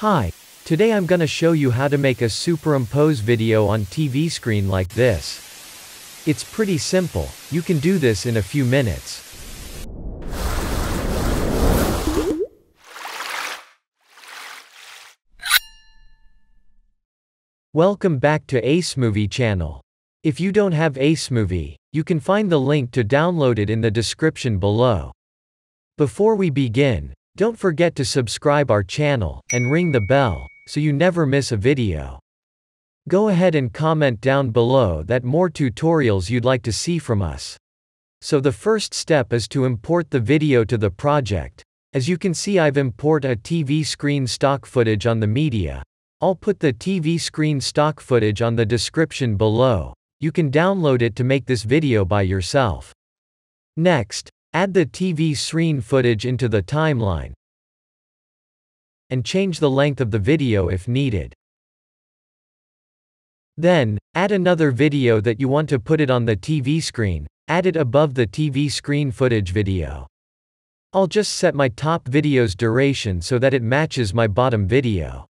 Hi, today I'm gonna show you how to make a superimpose video on TV screen like this. It's pretty simple, you can do this in a few minutes. Welcome back to AceMovi channel. If you don't have AceMovi, you can find the link to download it in the description below. Before we begin, don't forget to subscribe our channel and ring the bell so you never miss a video. Go ahead and comment down below that more tutorials you'd like to see from us. So the first step is to import the video to the project. As you can see, I've imported a TV screen stock footage on the media. I'll put the TV screen stock footage on the description below. You can download it to make this video by yourself. Next, add the TV screen footage into the timeline and change the length of the video if needed. Then, add another video that you want to put it on the TV screen, add it above the TV screen footage video. I'll just set my top video's duration so that it matches my bottom video.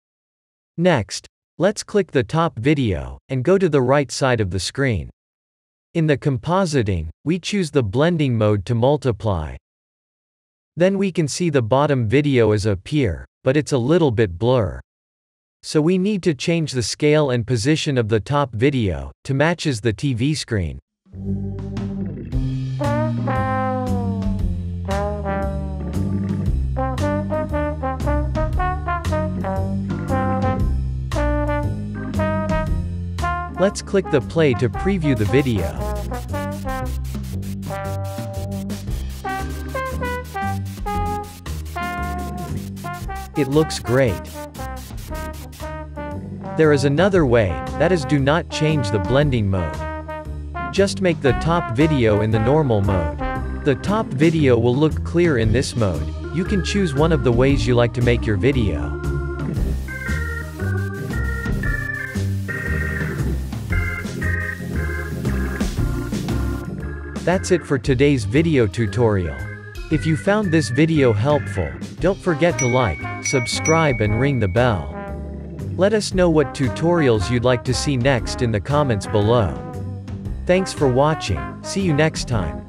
Next, let's click the top video and go to the right side of the screen. In the compositing, we choose the blending mode to multiply. Then we can see the bottom video is appear, but it's a little bit blur. So we need to change the scale and position of the top video to matches the TV screen. Let's click the play to preview the video. It looks great. There is another way, that is, do not change the blending mode. Just make the top video in the normal mode. The top video will look clear in this mode. You can choose one of the ways you like to make your video. That's it for today's video tutorial. If you found this video helpful, don't forget to like, subscribe and ring the bell. Let us know what tutorials you'd like to see next in the comments below. Thanks for watching, see you next time.